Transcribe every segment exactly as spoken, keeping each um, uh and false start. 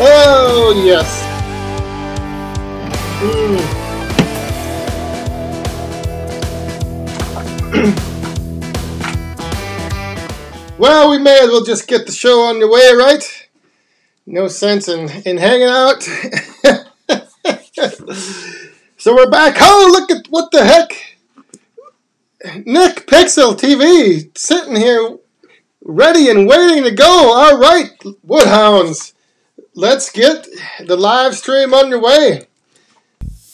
Oh, yes. Mm. Well, we may as well just get the show on the way, right? No sense in, in hanging out. So we're back. Oh, look at what the heck. Nick Pixel T V sitting here ready and waiting to go. All right, Woodhounds, let's get the live stream underway.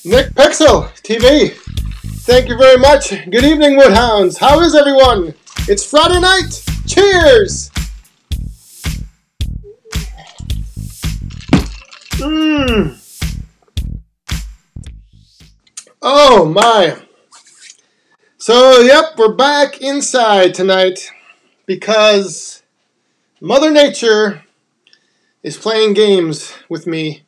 Nick Pixel T V, thank you very much. Good evening, Woodhounds. How is everyone? It's Friday night. Cheers. Mmm. Oh, my. So, yep, we're back inside tonight because Mother Nature is playing games with me.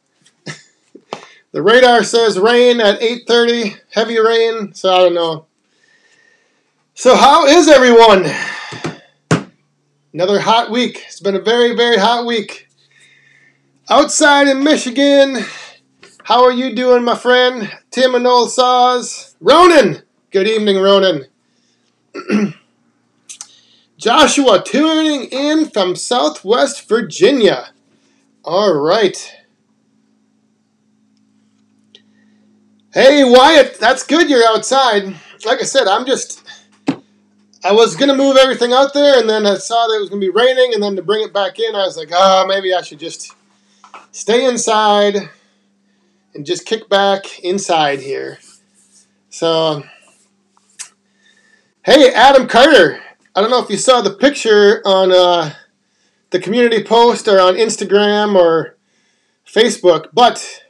The radar says rain at eight thirty, heavy rain, so I don't know. So how is everyone? Another hot week. It's been a very, very hot week. Outside in Michigan, how are you doing, my friend? Tim and Old Saws. Ronan! Good evening, Ronan. Joshua tuning in from Southwest Virginia. All right. Hey, Wyatt, that's good you're outside. Like I said, I'm just... I was going to move everything out there, and then I saw that it was going to be raining, and then to bring it back in, I was like, ah, oh, maybe I should just stay inside and just kick back inside here. So... Hey, Adam Carter, I don't know if you saw the picture on uh, the community post or on Instagram or Facebook, but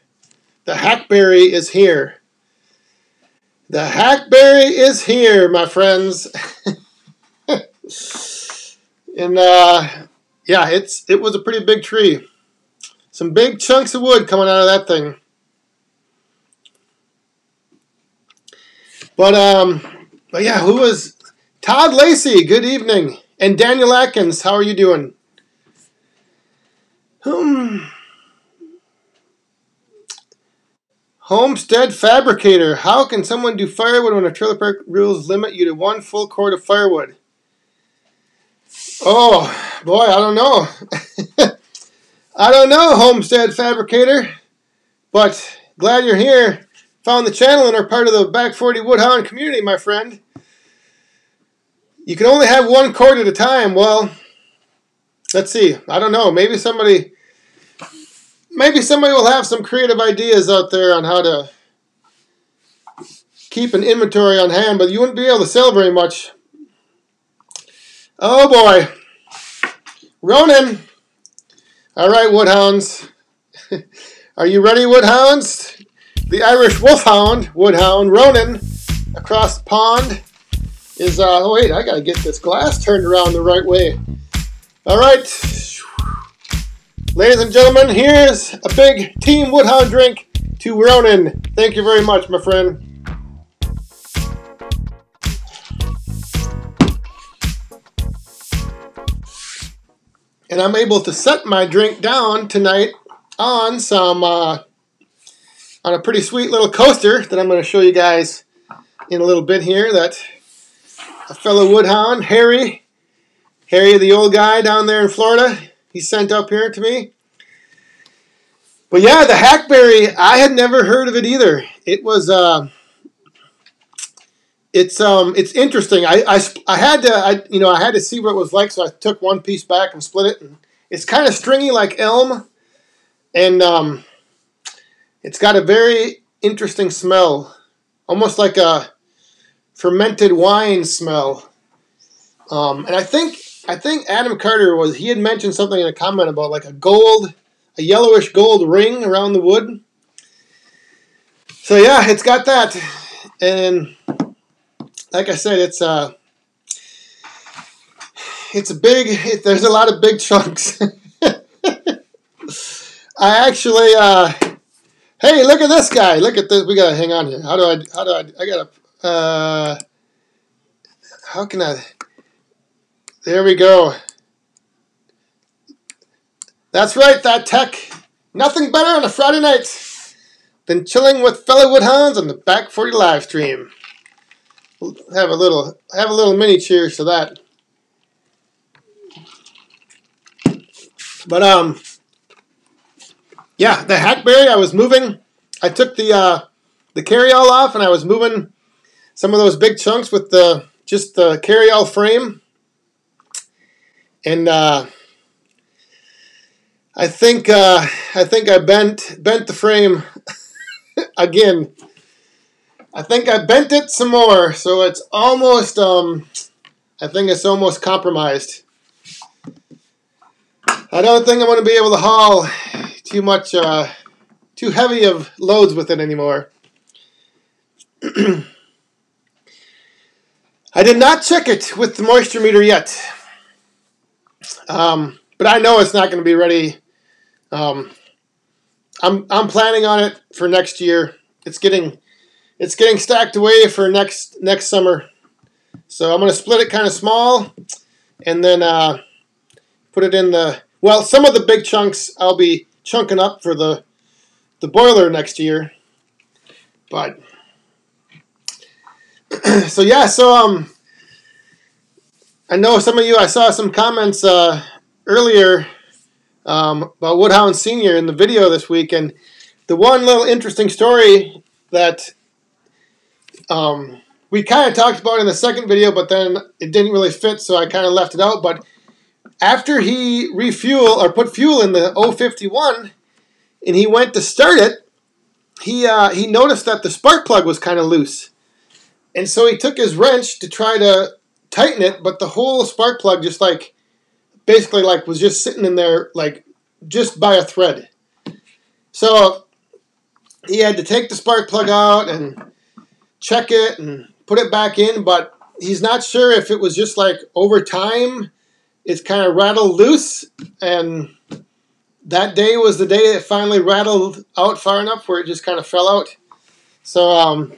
the hackberry is here. The hackberry is here, my friends. And uh, yeah, it's it was a pretty big tree. Some big chunks of wood coming out of that thing. But, um... But yeah, who was Todd Lacey? Good evening, and Daniel Atkins. How are you doing? Hmm. Homestead Fabricator. How can someone do firewood when a trailer park rules limit you to one full cord of firewood? Oh boy, I don't know. I don't know, Homestead Fabricator. But glad you're here. Found the channel and are part of the Back forty Woodhound community, my friend. You can only have one cord at a time. Well, let's see. I don't know. Maybe somebody, maybe somebody will have some creative ideas out there on how to keep an inventory on hand, but you wouldn't be able to sell very much. Oh boy, Ronan. All right, Woodhounds. Are you ready, Woodhounds? The Irish Wolfhound, Woodhound Ronan, across the pond is, uh, oh wait, I gotta get this glass turned around the right way. All right, ladies and gentlemen, here's a big Team Woodhound drink to Ronan. Thank you very much, my friend. And I'm able to set my drink down tonight on some, uh, on a pretty sweet little coaster that I'm going to show you guys in a little bit here, that a fellow Woodhound, Harry, Harry the old guy down there in Florida, he sent up here to me. But yeah, the hackberry, I had never heard of it either. It was, uh, it's um, it's interesting. I, I, I had to, I, you know, I had to see what it was like, so I took one piece back and split it. And it's kind of stringy like elm, and um, it's got a very interesting smell, almost like a fermented wine smell. Um, and I think I think Adam Carter was he had mentioned something in a comment about like a gold, a yellowish gold ring around the wood. So yeah, it's got that, and like I said, it's a uh, it's a big. It, there's a lot of big chunks. I actually. Uh, Hey, look at this guy. Look at this. We gotta hang on here. How do I, how do I, I gotta, uh, how can I, there we go. That's right, that tech. Nothing better on a Friday night than chilling with fellow Woodhounds on the Back forty live stream. We'll have a little, have a little mini cheers to that. But um, yeah, the hackberry. I was moving. I took the uh, the carryall off, and I was moving some of those big chunks with the just the carryall frame. And uh, I think uh, I think I bent bent the frame again. I think I bent it some more, so it's almost. Um, I think it's almost compromised. I don't think I'm going to be able to haul too much, uh, too heavy of loads with it anymore. I did not check it with the moisture meter yet, um, but I know it's not going to be ready. Um, I'm I'm planning on it for next year. It's getting it's getting stacked away for next next summer, so I'm going to split it kind of small, and then uh, put it in the. Well, some of the big chunks I'll be chunking up for the the boiler next year. But so yeah, so um, I know some of you. I saw some comments uh, earlier um, about Woodhound Senior in the video this week, and the one little interesting story that um, we kind of talked about in the second video, but then it didn't really fit, so I kind of left it out, but. After he refuel or put fuel in the oh fifty-one, and he went to start it, he uh, he noticed that the spark plug was kind of loose, and so he took his wrench to try to tighten it, but the whole spark plug just like basically like was just sitting in there like just by a thread. So he had to take the spark plug out and check it and put it back in, but he's not sure if it was just like over time. It's kind of rattled loose, and that day was the day it finally rattled out far enough where it just kind of fell out. So, um,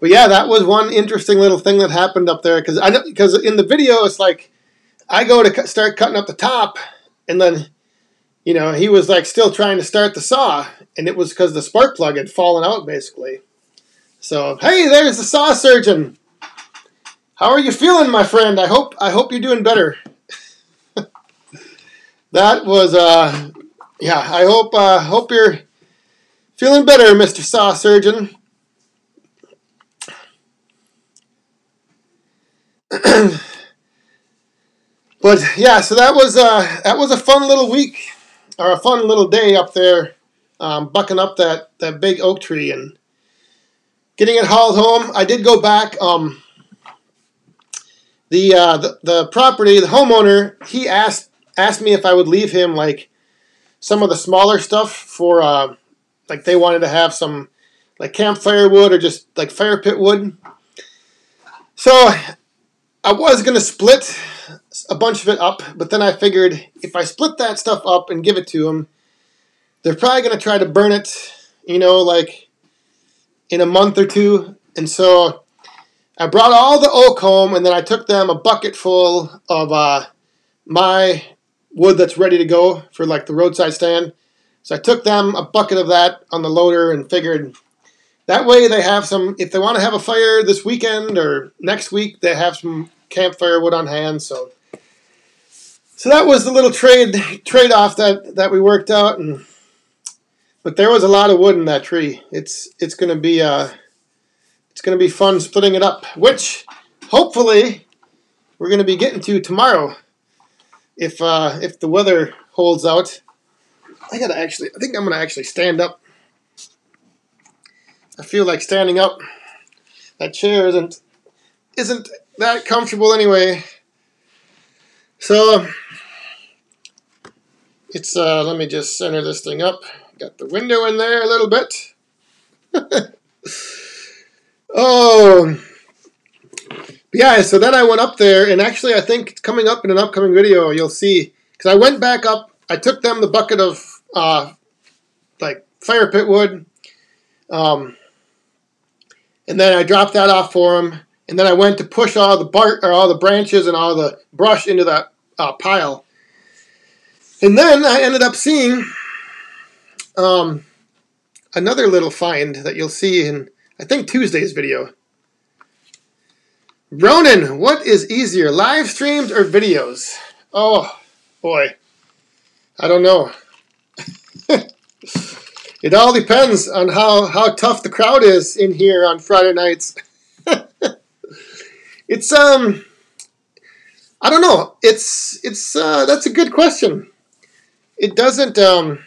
but yeah, that was one interesting little thing that happened up there, because I because in the video it's like I go to start cutting up the top, and then you know he was like still trying to start the saw, and it was because the spark plug had fallen out basically. So hey, there's the saw surgeon. How are you feeling, my friend? I hope I hope you're doing better. That was, uh, yeah. I hope uh, hope you're feeling better, Mister Saw Surgeon. But yeah, so that was uh, that was a fun little week or a fun little day up there, um, bucking up that that big oak tree and getting it hauled home. I did go back. Um, The, uh, the the property, the homeowner, he asked asked me if I would leave him like some of the smaller stuff for uh, like they wanted to have some like campfire wood or just like fire pit wood. So I was gonna split a bunch of it up, but then I figured if I split that stuff up and give it to him, they're probably gonna try to burn it, you know, like in a month or two, and so. I brought all the oak home, and then I took them a bucket full of uh, my wood that's ready to go for like the roadside stand. So I took them a bucket of that on the loader and figured that way they have some, if they want to have a fire this weekend or next week, they have some campfire wood on hand. So so that was the little trade trade-off that, that we worked out. And but there was a lot of wood in that tree. It's, it's going to be... Uh, It's going to be fun splitting it up, which hopefully we're going to be getting to tomorrow if uh, if the weather holds out. I gotta actually, I think I'm going to actually stand up. I feel like standing up. That chair isn't isn't that comfortable anyway. So it's uh, let me just center this thing up. Got the window in there a little bit. Oh, yeah, so then I went up there, and actually I think coming up in an upcoming video, you'll see, because I went back up, I took them the bucket of, uh, like, fire pit wood, um, and then I dropped that off for them, and then I went to push all the bark, or all the branches and all the brush into that uh, pile, And then I ended up seeing um, another little find that you'll see in, I think, Tuesday's video. Ronan, what is easier, live streams or videos? Oh, boy. I don't know. It all depends on how, how tough the crowd is in here on Friday nights. It's, um, I don't know. It's, it's, uh, that's a good question. It doesn't, um,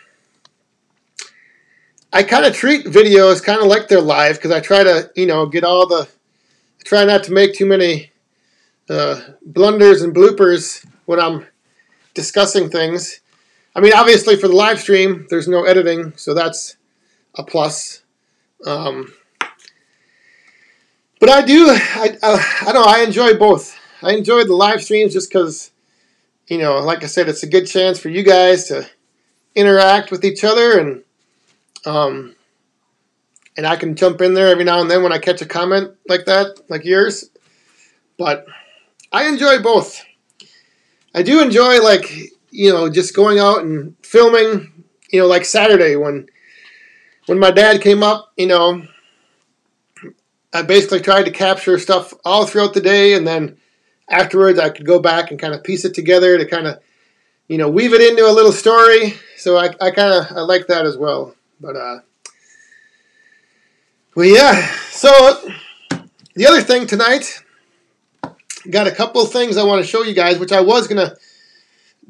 I kind of treat videos kind of like they're live because I try to, you know, get all the, try not to make too many uh, blunders and bloopers when I'm discussing things. I mean, obviously for the live stream, there's no editing, so that's a plus. Um, But I do, I, I, I don't know, I enjoy both. I enjoy the live streams just because, you know, like I said, it's a good chance for you guys to interact with each other. And um, and I can jump in there every now and then when I catch a comment like that, like yours. But I enjoy both. I do enjoy, like, you know, just going out and filming, you know, like Saturday when when my dad came up, you know, I basically tried to capture stuff all throughout the day, and then afterwards I could go back and kind of piece it together to kind of, you know, weave it into a little story. So I, I kind of, I like that as well. But, uh, well, yeah. So the other thing tonight, got a couple of things I want to show you guys, which I was going to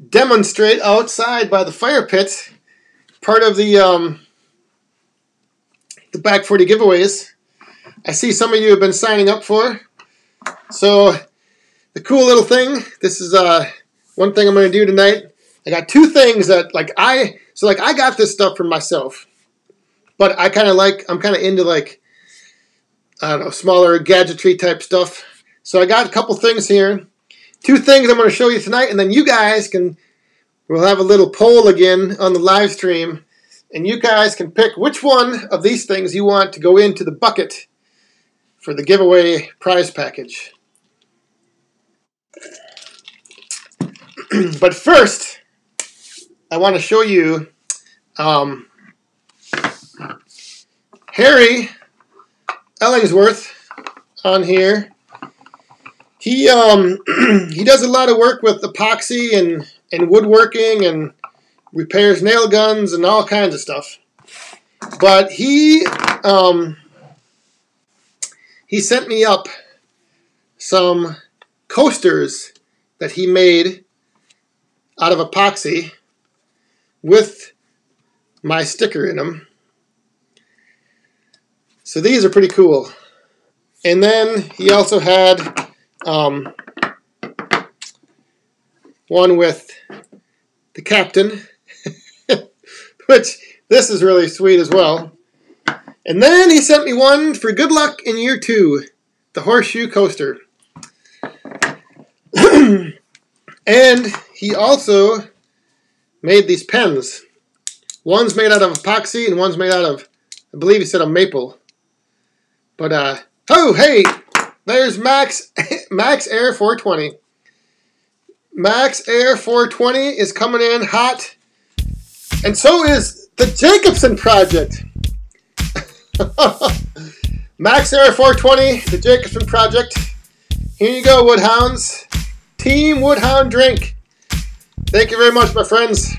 demonstrate outside by the fire pit, part of the, um, the Back forty giveaways. I see some of you have been signing up for. So the cool little thing, this is uh, one thing I'm going to do tonight. I got two things that like I, so like I got this stuff for myself, but I kind of like, I'm kind of into like, I don't know, smaller gadgetry type stuff. So I got a couple things here. Two things I'm going to show you tonight, and then you guys can, we'll have a little poll again on the live stream, and you guys can pick which one of these things you want to go into the bucket for the giveaway prize package. But first, I want to show you um, Harry Ellingsworth on here. He um, he does a lot of work with epoxy and and woodworking and repairs nail guns and all kinds of stuff. But he um. He sent me up some coasters that he made out of epoxy with my sticker in them. So these are pretty cool. And then he also had um, one with the captain, which this is really sweet as well. And then he sent me one for good luck in year two, the horseshoe coaster. And he also made these pens. One's made out of epoxy and one's made out of, I believe he said, a maple. But, uh, oh, hey, there's Max, Max Air four twenty. Max Air four twenty is coming in hot. And so is the Jacobson Project. Max Air four twenty, the Jacobson Project. Here you go, Woodhounds. Team Woodhound drink. Thank you very much, my friends.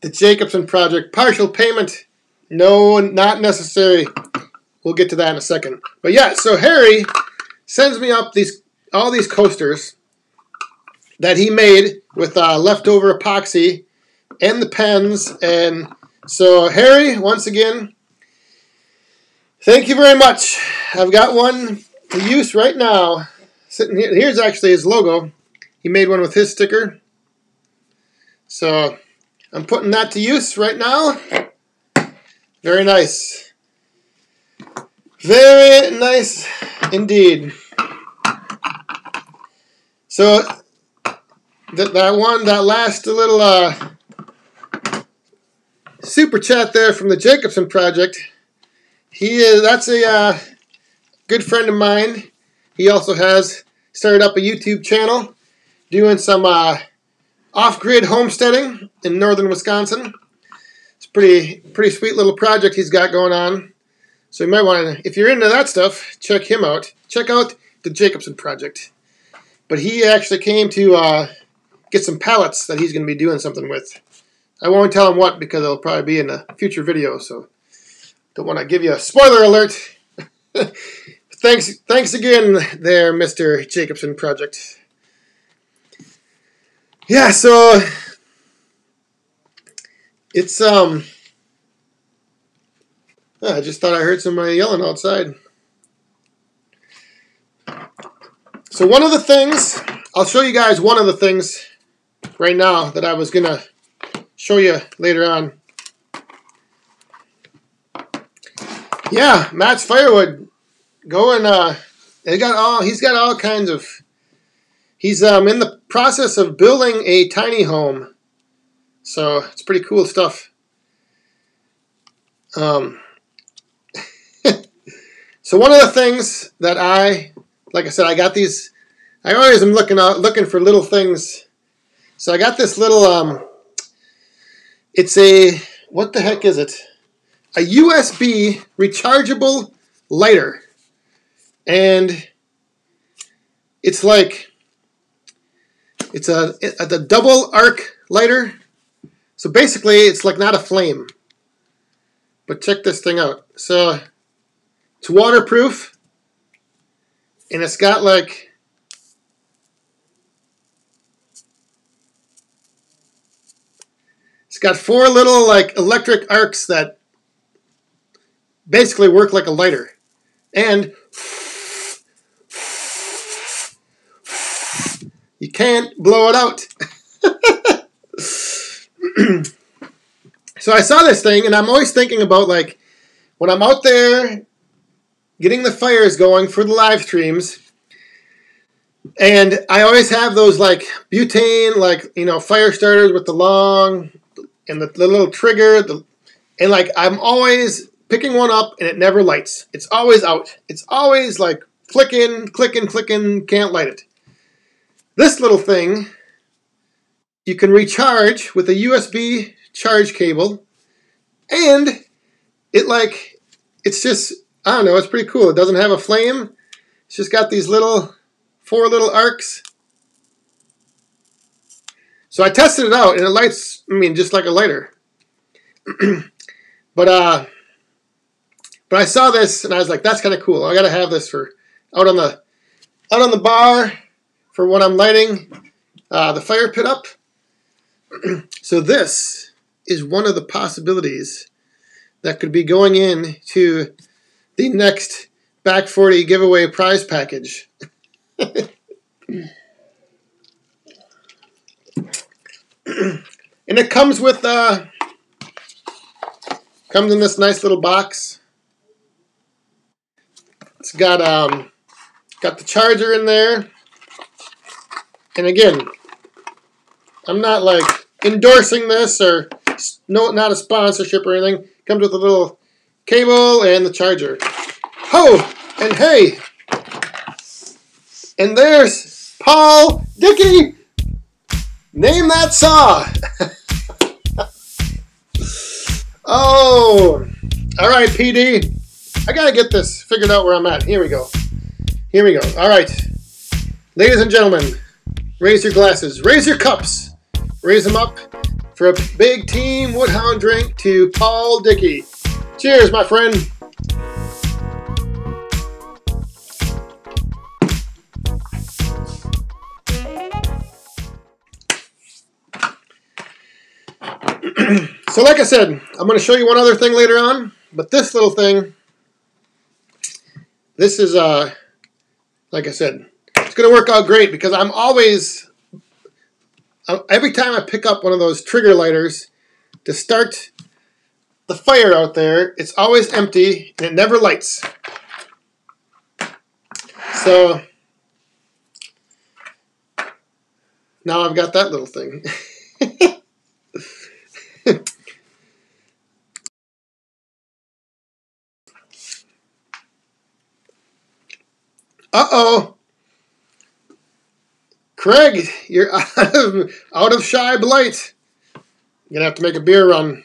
The Jacobson Project. Partial payment. No, not necessary. We'll get to that in a second. But yeah, so Harry sends me up these all these coasters that he made with uh, leftover epoxy and the pens. And so, Harry, once again, thank you very much. I've got one to use right now. Sitting here. Here's actually his logo. He made one with his sticker. So, I'm putting that to use right now. Very nice. Very nice indeed. So, That, that one, that last little uh, super chat there from the Jacobson Project, he is, that's a, uh, good friend of mine. He also has started up a YouTube channel doing some uh, off-grid homesteading in northern Wisconsin. It's a pretty, pretty sweet little project he's got going on. So you might want to, if you're into that stuff, check him out. Check out The Jacobson Project. But he actually came to uh, get some pallets that he's going to be doing something with. I won't tell him what because it'll probably be in a future video, so don't want to give you a spoiler alert. Thanks, thanks again there, Mister Jacobson Project. Yeah, so it's um I just thought I heard somebody yelling outside. So one of the things, I'll show you guys one of the things right now that I was going to show you later on. Yeah, Matt's Firewood. Go and uh, they got all. He's got all kinds of. He's um in the process of building a tiny home, so it's pretty cool stuff. Um. So one of the things that I, like I said, I got these. I always am looking out, looking for little things. So I got this little um. It's a what the heck is it? A U S B rechargeable lighter. And it's like, it's a, a, a double arc lighter. So basically, it's like not a flame. But check this thing out. So it's waterproof. And it's got like, it's got four little like electric arcs that basically work like a lighter. And you can't blow it out. So I saw this thing, and I'm always thinking about, like, when I'm out there getting the fires going for the live streams, and I always have those, like, butane, like, you know, fire starters with the long and the, the little trigger. The, and, like, I'm always picking one up, and it never lights. It's always out. It's always, like, flicking, clicking, clicking, can't light it. This little thing, you can recharge with a U S B charge cable, and it like, it's just, I don't know, it's pretty cool. It doesn't have a flame. It's just got these little, four little arcs. So I tested it out, and it lights, I mean, just like a lighter. But, uh, but I saw this, and I was like, that's kind of cool. I gotta have this for out on the, out on the bar, for when I'm lighting uh, the fire pit up. So this is one of the possibilities that could be going in to the next Back forty giveaway prize package. And it comes with uh, comes in this nice little box. It's got um got the charger in there. And again, I'm not like endorsing this or no, not a sponsorship or anything. It comes with a little cable and the charger. Oh, and hey, and there's Paul Dickey. Name that saw. Oh, all right, P D. I gotta get this figured out where I'm at. Here we go. Here we go. All right, ladies and gentlemen. Raise your glasses, raise your cups, raise them up for a big Team Woodhound drink to Paul Dickey. Cheers, my friend. So like I said, I'm going to show you one other thing later on, but this little thing, this is, uh, like I said, it's going to work out great because I'm always, every time I pick up one of those trigger lighters to start the fire out there, it's always empty and it never lights. So now I've got that little thing. Uh-oh. Craig, you're out of, out of shy blight. You're going to have to make a beer run.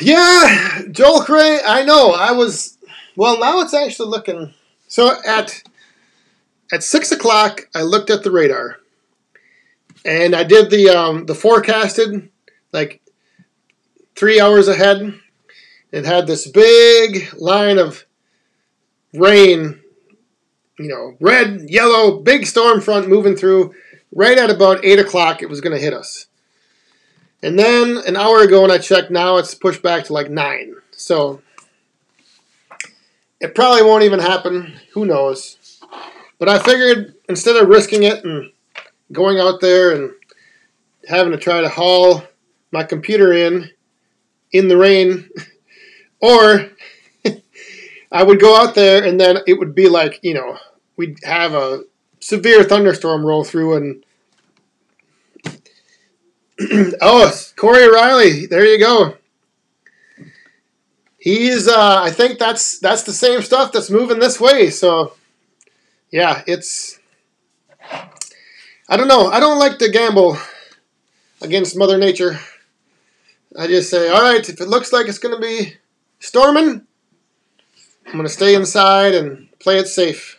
Yeah, Joel Cray, I know. I was, well, now it's actually looking. So at at six o'clock, I looked at the radar. And I did the um, the forecasted, like, three hours ahead. It had this big line of rain, you know, red, yellow, big storm front moving through. Right at about eight o'clock, it was going to hit us. And then an hour ago when I checked, now it's pushed back to like nine. So it probably won't even happen. Who knows? But I figured instead of risking it and going out there and having to try to haul my computer in, in the rain, or I would go out there and then it would be like, you know, we'd have a severe thunderstorm roll through and oh, Corey Riley, there you go. He's uh I think that's that's the same stuff that's moving this way. So yeah, it's I don't know. I don't like to gamble against Mother Nature. I just say, all right, if it looks like it's going to be storming, I'm going to stay inside and play it safe.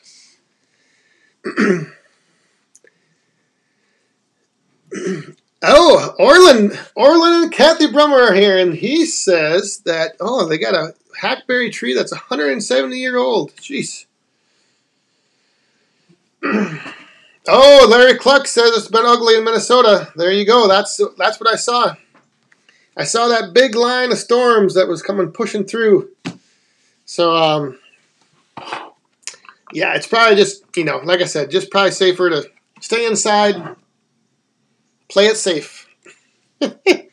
Oh, Orlin, Orlin and Kathy Brummer are here, and he says that, oh, they got a hackberry tree that's one hundred seventy year old. Jeez. Oh, Larry Cluck says it's been ugly in Minnesota. There you go. That's that's what I saw. I saw that big line of storms that was coming pushing through. So, um, yeah, it's probably just, you know, like I said, just probably safer to stay inside, play it safe. Play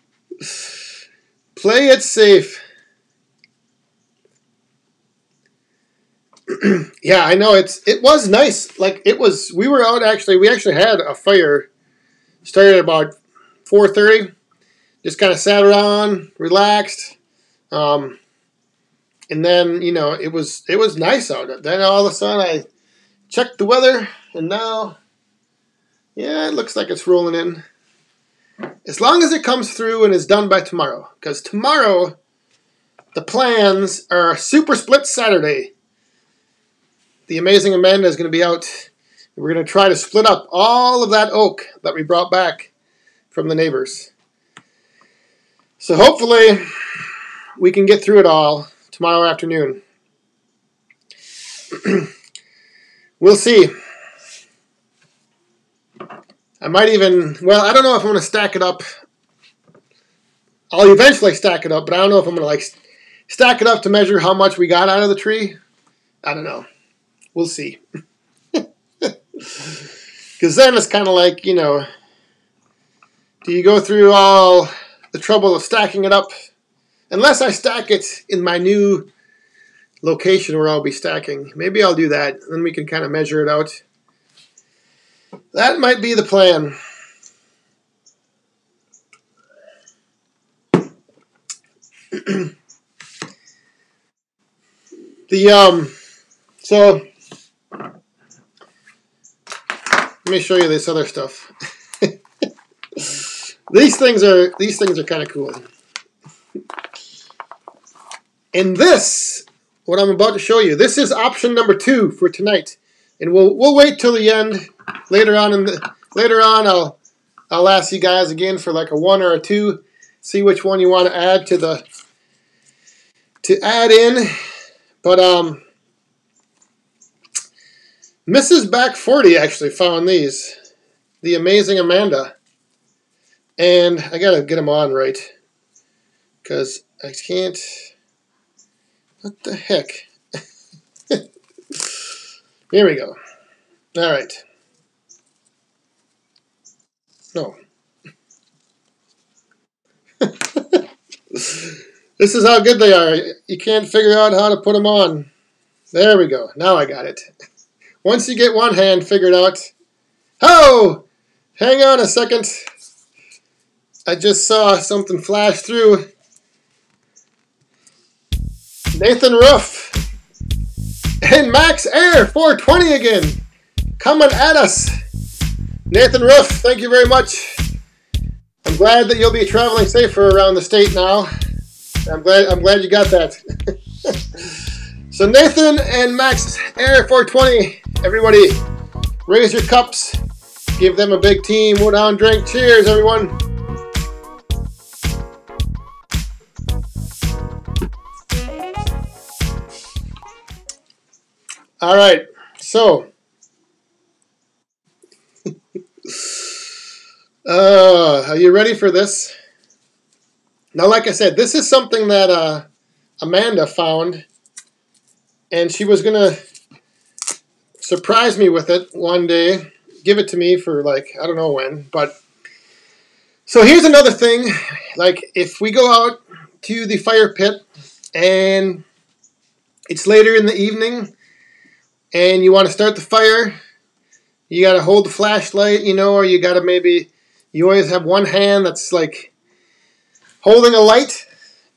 it safe. Yeah, I know it's it was nice. Like it was, we were out actually. We actually had a fire. Started at about four thirty. Just kind of sat around, relaxed, um, and then you know it was it was nice out. Then all of a sudden I checked the weather, and now yeah, it looks like it's rolling in. As long as it comes through and is done by tomorrow, because tomorrow the plans are Super Split Saturday. The amazing Amanda is going to be out. We're going to try to split up all of that oak that we brought back from the neighbors. So hopefully we can get through it all tomorrow afternoon. We'll see. I might even, well, I don't know if I'm going to stack it up. I'll eventually stack it up, but I don't know if I'm going to like stack it up to measure how much we got out of the tree. I don't know. We'll see. Because then it's kind of like, you know, do you go through all the trouble of stacking it up? Unless I stack it in my new location where I'll be stacking. Maybe I'll do that. Then we can kind of measure it out. That might be the plan. The, um, so, let me show you this other stuff. These things are, these things are kind of cool. And this, what I'm about to show you, this is option number two for tonight. And we'll we'll wait till the end. Later on in the later on, I'll I'll ask you guys again for like a one or a two. See which one you want to add to the to add in. But um, Missus Back forty actually found these. The amazing Amanda. And I gotta get them on right, because I can't. What the heck? Here we go. All right. No. This is how good they are. You can't figure out how to put them on. There we go. Now I got it. Once you get one hand figured out. Oh! Hang on a second. I just saw something flash through. Nathan Ruff. and Max Air four twenty again, coming at us. Nathan Roof, thank you very much. I'm glad that you'll be traveling safer around the state now. I'm glad, I'm glad you got that. So Nathan and Max Air four twenty, everybody raise your cups. Give them a big team Woodhound drink. Cheers, everyone. All right, so uh, are you ready for this? Now, like I said, this is something that uh, Amanda found, and she was gonna surprise me with it one day. Give it to me for, like, I don't know when, but so here's another thing. Like, if we go out to the fire pit and it's later in the evening and you want to start the fire, you got to hold the flashlight, you know, or you got to maybe, you always have one hand that's like holding a light.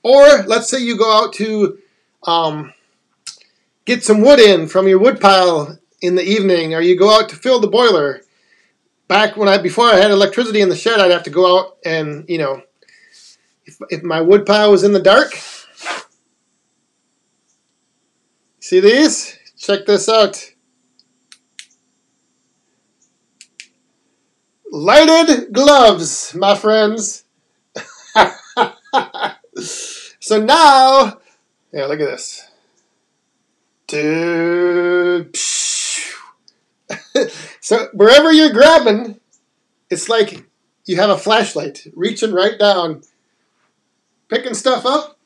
Or let's say you go out to um, get some wood in from your wood pile in the evening, or you go out to fill the boiler. Back when I before I had electricity in the shed, I'd have to go out and, you know, if, if my wood pile was in the dark. See these? Check this out. Lighted gloves, my friends. So now, yeah, look at this. Dude. So wherever you're grabbing, it's like you have a flashlight reaching right down, picking stuff up.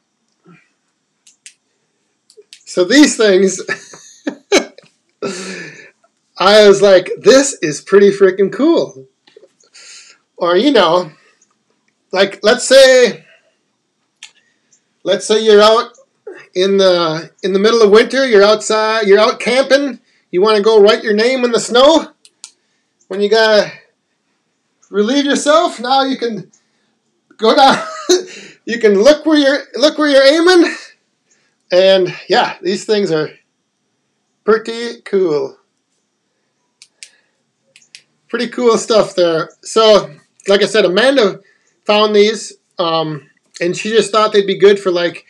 So these things, I was like, this is pretty freaking cool. Or, you know, like, let's say, let's say you're out in the, in the middle of winter, you're outside, you're out camping. You want to go write your name in the snow? When you gotta relieve yourself, now you can go down. You can look where you're look where you're aiming, and yeah, these things are pretty cool. Pretty cool stuff there. So, like I said, Amanda found these, um, and she just thought they'd be good for, like,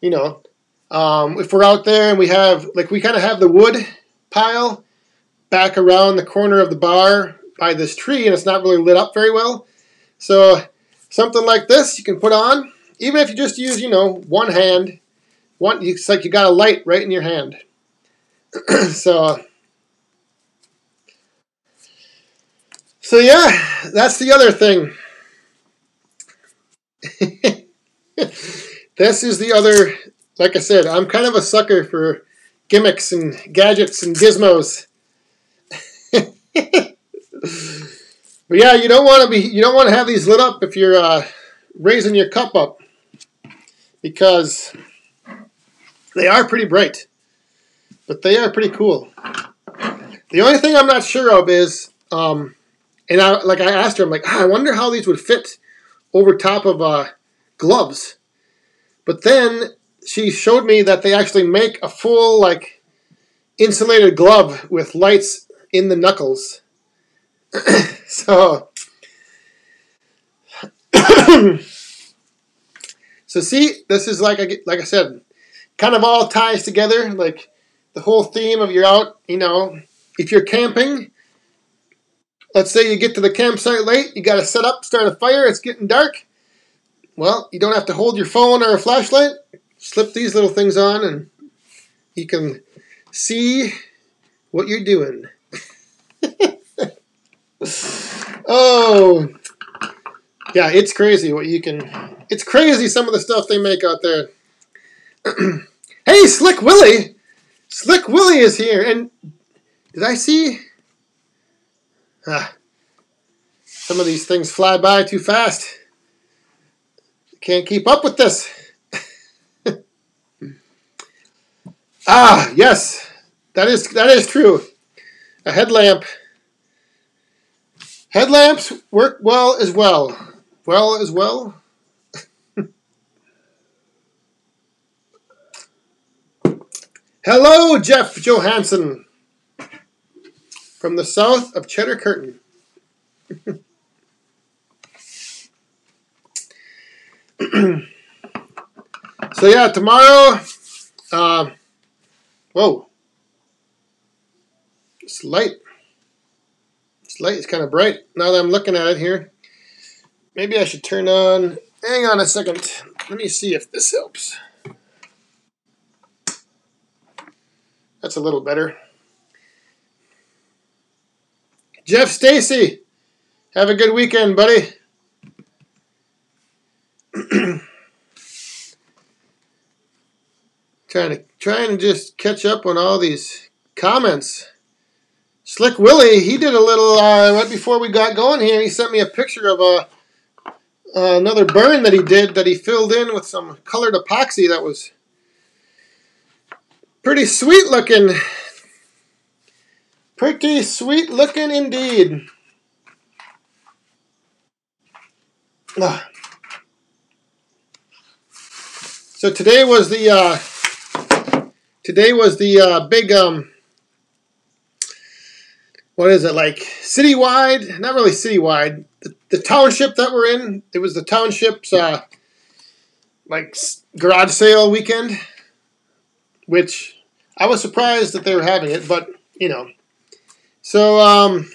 you know, um, if we're out there and we have, like, we kind of have the wood pile back around the corner of the bar by this tree, and it's not really lit up very well. So something like this you can put on, even if you just use, you know, one hand. One, it's like you got a light right in your hand. so, so yeah, that's the other thing. This is the other. Like I said, I'm kind of a sucker for gimmicks and gadgets and gizmos. But yeah, you don't want to be, you don't want to have these lit up if you're uh, raising your cup up, because they are pretty bright, but they are pretty cool. The only thing I'm not sure of is, um, and I, like I asked her, I'm like, ah, I wonder how these would fit over top of uh, gloves. But then she showed me that they actually make a full, like, insulated glove with lights in the knuckles. So, so see, this is, like I, like I said, kind of all ties together, like the whole theme of you're out, you know, if you're camping, let's say you get to the campsite late, you got to set up, start a fire, it's getting dark. Well, you don't have to hold your phone or a flashlight. Slip these little things on and you can see what you're doing. Oh, yeah, it's crazy what you can, it's crazy some of the stuff they make out there. Hey, Slick Willie! Slick Willie is here, and did I see? Ah, some of these things fly by too fast. Can't keep up with this. Ah, yes, that is that is true. A headlamp. Headlamps work well as well. Well as well. Hello, Jeff Johansson from the south of Cheddar Curtain. So yeah, tomorrow, uh, whoa, it's light. It's light, it's kind of bright. Now that I'm looking at it here, maybe I should turn on, hang on a second. Let me see if this helps. That's a little better. Jeff Stacy, have a good weekend, buddy. Trying to trying to just catch up on all these comments. Slick Willie, he did a little uh, right before we got going here. He sent me a picture of a uh, another burn that he did that he filled in with some colored epoxy that was pretty sweet looking. Pretty sweet looking indeed. Ah. So today was the uh, Today was the uh, big, um, what is it, like citywide, not really citywide, the, the township that we're in, it was the township's uh, like garage sale weekend, which I was surprised that they were having it, but you know. So um,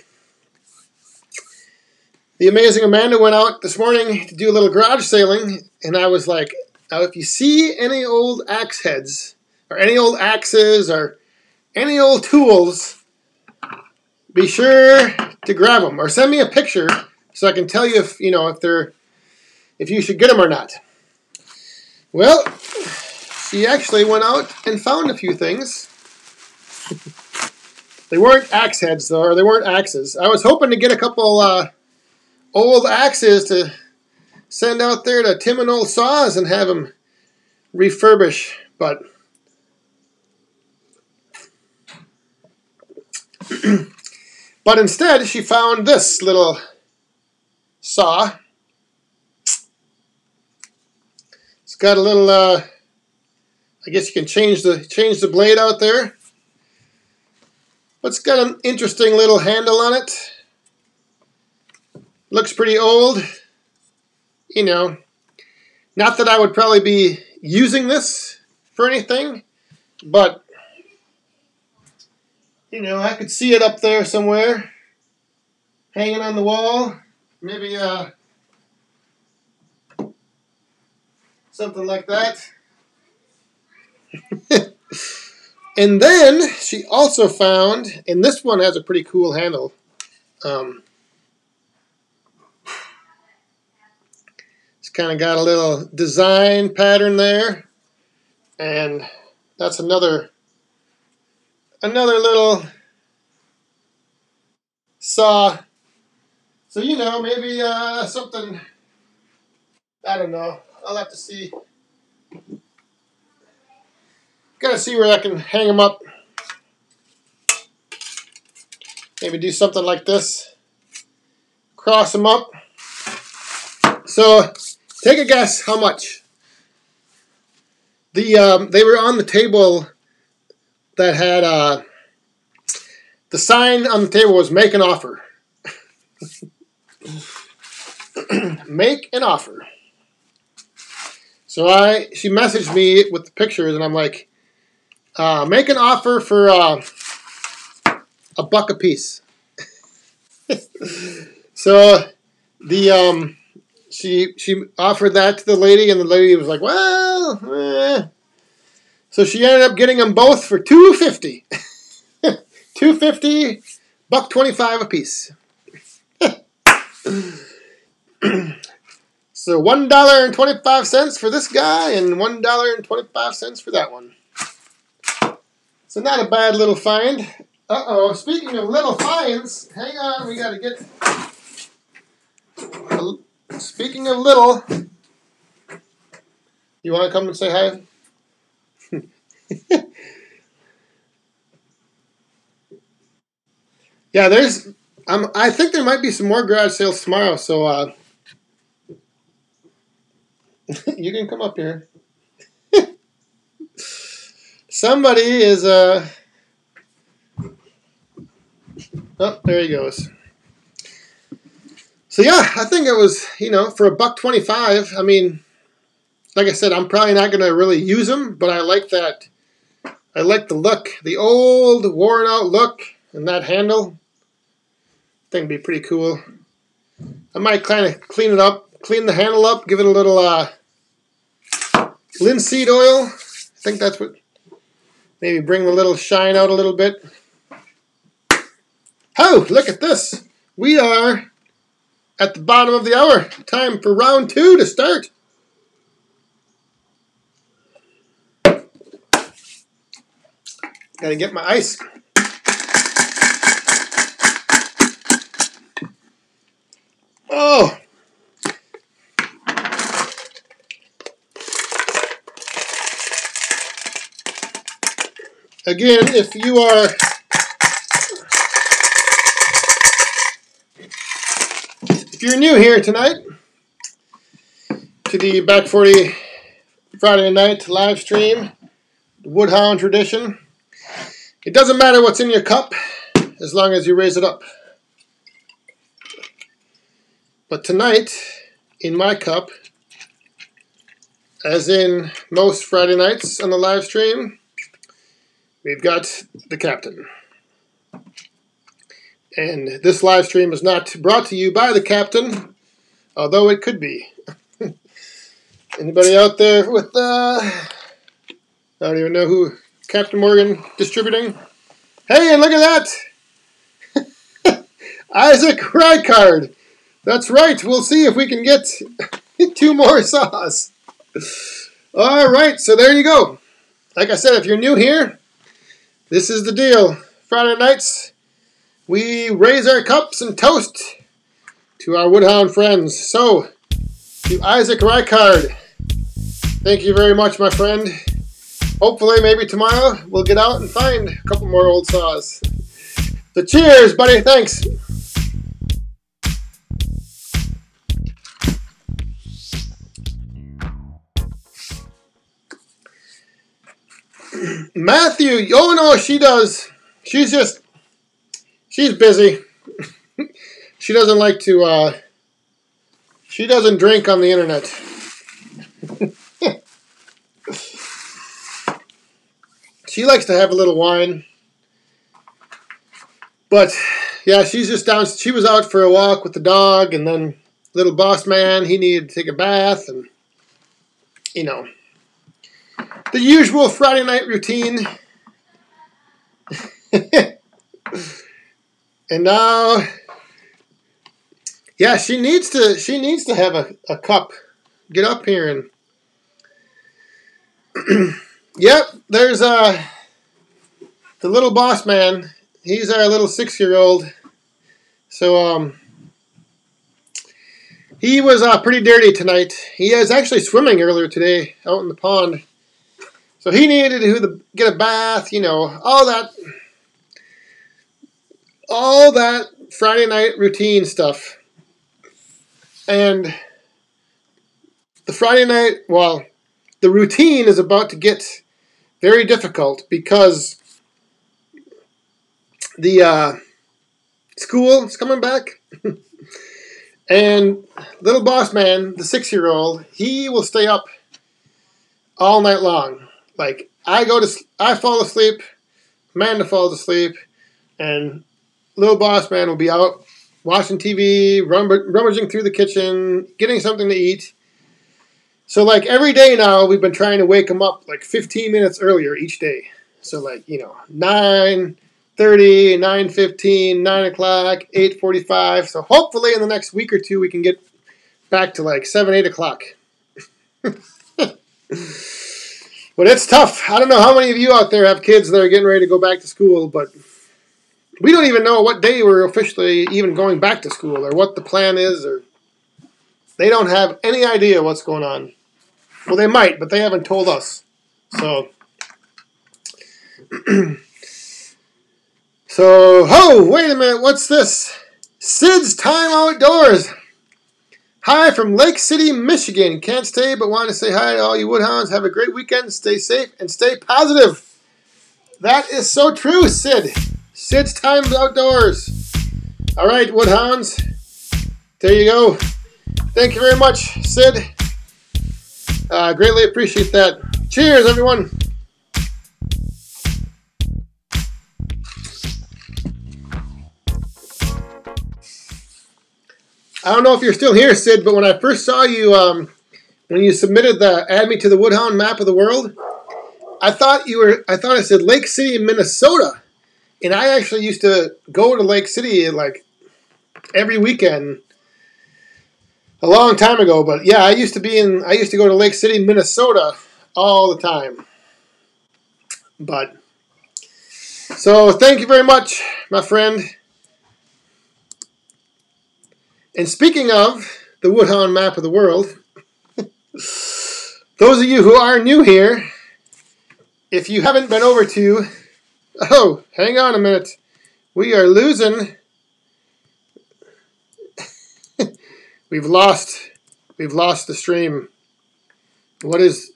the amazing Amanda went out this morning to do a little garage sailing, and I was like, now if you see any old axe heads, or any old axes or any old tools, be sure to grab them or send me a picture so I can tell you if you know if they're if you should get them or not. Well, she actually went out and found a few things. They weren't axe heads though, or they weren't axes. I was hoping to get a couple uh, old axes to send out there to Tim and Old Saws and have them refurbish, but. But instead, she found this little saw. It's got a little. Uh, I guess you can change the change the blade out there. But it's got an interesting little handle on it. Looks pretty old. You know, not that I would probably be using this for anything, but. You know, I could see it up there somewhere, hanging on the wall. Maybe uh, something like that. And then she also found, and this one has a pretty cool handle. Um, it's kind of got a little design pattern there. And that's another... Another little saw. So, you know, maybe uh, something, I don't know. I'll have to see. Gotta see where I can hang them up. Maybe do something like this. Cross them up. So, take a guess how much. The um, they were on the table that had, uh, the sign on the table was make an offer. Make an offer. So I, she messaged me with the pictures and I'm like, uh, make an offer for, uh, a buck a piece. So the, um, she, she offered that to the lady and the lady was like, well, eh. So she ended up getting them both for two fifty. two fifty, buck twenty-five a piece. So one dollar and twenty-five cents for this guy and one dollar and twenty-five cents for that one. So not a bad little find. Uh-oh, speaking of little finds, hang on, we got to get... Speaking of little, you want to come and say hi? Yeah, there's. Um, I think there might be some more garage sales tomorrow, so uh, you can come up here. Somebody is a. Uh... Oh, there he goes. So yeah, I think it was, you know, for a buck twenty-five. I mean, like I said, I'm probably not going to really use them, but I like that. I like the look, the old worn-out look, and that handle. I think it'd be pretty cool. I might kind of clean it up, clean the handle up, give it a little uh, linseed oil. I think that's what. Maybe bring the little shine out a little bit. Oh, look at this! We are at the bottom of the hour. Time for round two to start. Gotta get my ice. Oh! Again, if you are if you're new here tonight to the Back forty Friday night live stream, the Woodhound tradition, it doesn't matter what's in your cup as long as you raise it up. But tonight, in my cup, as in most Friday nights on the live stream, we've got the Captain. And this live stream is not brought to you by the Captain, although it could be. Anybody out there with, uh, I don't even know who, Captain Morgan Distributing? Hey, look at that! Isaac Rycard! That's right, we'll see if we can get two more saws. All right, so there you go. Like I said, if you're new here, this is the deal. Friday nights, we raise our cups and toast to our Woodhound friends. So, to Isaac Rycard, thank you very much, my friend. Hopefully, maybe tomorrow, we'll get out and find a couple more old saws. So cheers, buddy. Thanks. Matthew, oh no, she does. She's just, she's busy. She doesn't like to, uh, she doesn't drink on the internet. She likes to have a little wine. But, yeah, she's just down, she was out for a walk with the dog, and then little boss man, he needed to take a bath, and, you know. The usual Friday night routine. And now, yeah, she needs to she needs to have a, a cup. Get up here and yep, there's uh the little boss man. He's our little six-year-old. So um he was uh, pretty dirty tonight. He was actually swimming earlier today out in the pond. So he needed to get a bath, you know, all that, all that Friday night routine stuff. And the Friday night, well, the routine is about to get very difficult because the uh, school is coming back. And little boss man, the six-year-old, he will stay up all night long. Like, I go to, I fall asleep, Amanda falls asleep, and little boss man will be out watching T V, rum, rummaging through the kitchen, getting something to eat. So, like, every day now, we've been trying to wake him up, like, fifteen minutes earlier each day. So, like, you know, nine thirty, nine fifteen, nine o'clock, eight forty-five. So, hopefully, in the next week or two, we can get back to, like, seven, eight o'clock. But it's tough. I don't know how many of you out there have kids that are getting ready to go back to school, but we don't even know what day we're officially even going back to school or what the plan is. Or they don't have any idea what's going on. Well, they might, but they haven't told us. So, so oh, wait a minute. What's this? Sid's Time Outdoors. Hi from Lake City, Michigan. Can't stay, but want to say hi to all you Woodhounds. Have a great weekend. Stay safe and stay positive. That is so true, Sid. Sid's Time Outdoors. All right, Woodhounds. There you go. Thank you very much, Sid. Uh, greatly appreciate that. Cheers, everyone. I don't know if you're still here, Sid, but when I first saw you, um, when you submitted the Add Me to the Woodhound Map of the World, I thought you were, I thought I said Lake City, Minnesota. And I actually used to go to Lake City like every weekend a long time ago. But yeah, I used to be in, I used to go to Lake City, Minnesota all the time. But, so thank you very much, my friend. And speaking of the Woodhound Map of the World, those of you who are new here, if you haven't been over to, oh, hang on a minute, we are losing, we've lost, we've lost the stream. What is,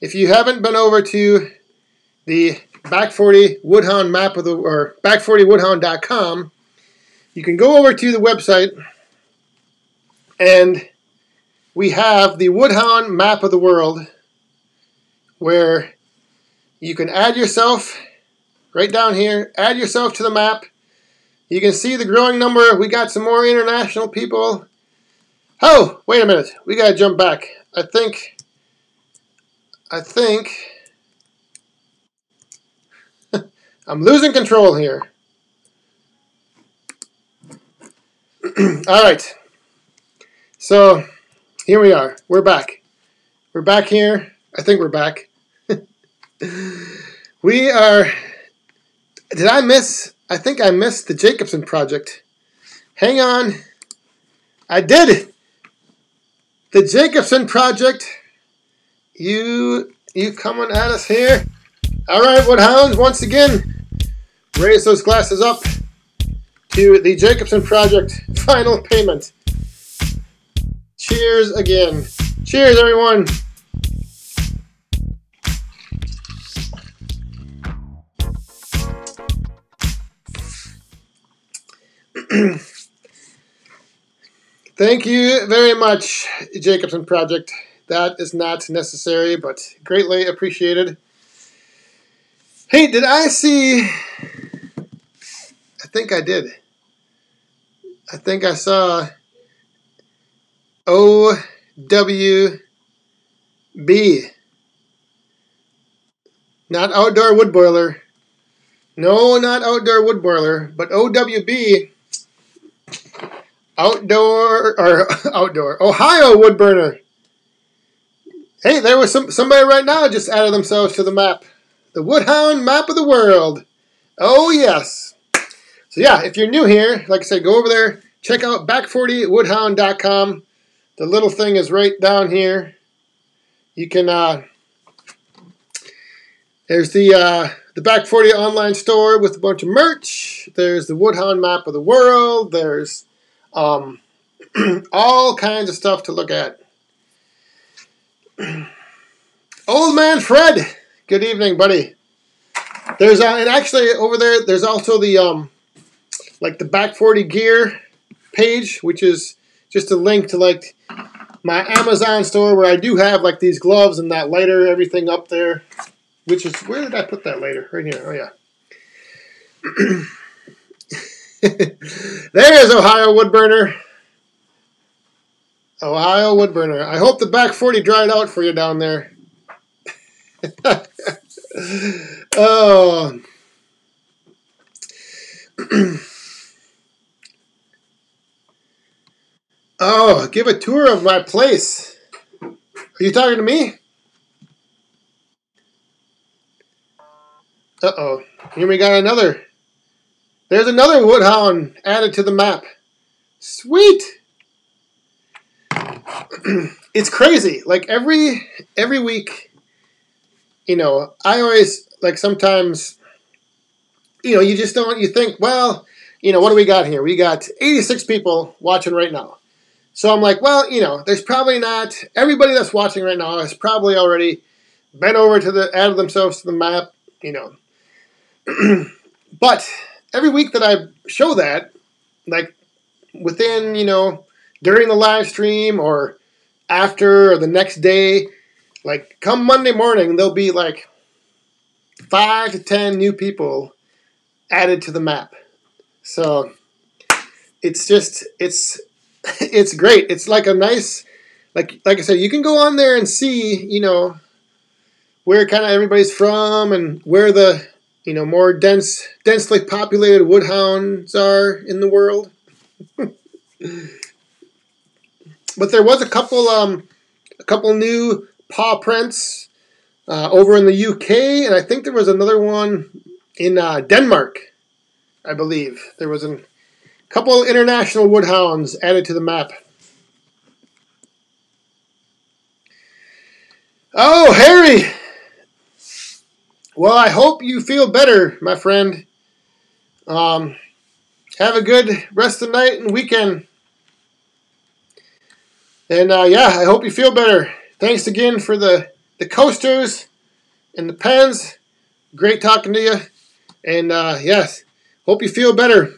if you haven't been over to the Back forty Woodhound Map of the, or Back forty Woodhound dot com, you can go over to the website and we have the Woodhound Map of the World, where you can add yourself right down here, add yourself to the map. You can see the growing number. We got some more international people. Oh, wait a minute. We got to jump back. I think, I think, I'm losing control here. All right. So, here we are. We're back. We're back here. I think we're back. We are... Did I miss... I think I missed the Jacobson Project. Hang on. I did! The Jacobson Project. You... You coming at us here. All right, Woodhounds, once again. Raise those glasses up to the Jacobson Project final payment. Cheers again. Cheers, everyone. Thank you very much, Jacobson Project. That is not necessary, but greatly appreciated. Hey, did I see... I think I did. I think I saw... O W B, not outdoor wood boiler. No, not outdoor wood boiler, but O W B, outdoor or outdoor Ohio Woodburner. Hey, there was some somebody right now just added themselves to the map, the Woodhound Map of the World. Oh yes. So yeah, if you're new here, like I said, go over there, check out Back forty Woodhound dot com. The little thing is right down here. You can, uh, there's the uh, the Back forty online store with a bunch of merch. There's the Woodhound Map of the World. There's um, all kinds of stuff to look at. Old Man Fred, good evening, buddy. There's, uh, and actually over there, there's also the, um, like the Back forty gear page, which is just a link to, like, my Amazon store, where I do have like these gloves and that lighter, everything up there, which is, where did I put that lighter? Right here. Oh yeah. There's Ohio Woodburner. Ohio Woodburner. I hope the Back forty dried out for you down there. Oh. Oh, give a tour of my place. Are you talking to me? Uh-oh. Here we got another. There's another Woodhound added to the map. Sweet! It's crazy. Like, every every week, you know, I always, like, sometimes, you know, you just don't, you think, well, you know, what do we got here? We got eighty-six people watching right now. So I'm like, well, you know, there's probably not, everybody that's watching right now has probably already been over to the, added themselves to the map, you know. But every week that I show that, like within, you know, during the live stream or after or the next day, like come Monday morning, there'll be like five to ten new people added to the map. So it's just, it's, it's great. It's like a nice, like, like I said, you can go on there and see, you know, where kind of everybody's from and where the, you know, more dense, densely populated woodhounds are in the world. But there was a couple, um, a couple new paw prints uh, over in the U K, and I think there was another one in uh, Denmark, I believe. There was a couple international woodhounds added to the map. Oh, Harry! Well, I hope you feel better, my friend. Um, have a good rest of the night and weekend. And uh, yeah, I hope you feel better. Thanks again for the, the coasters and the pens. Great talking to you. And uh, yes, hope you feel better.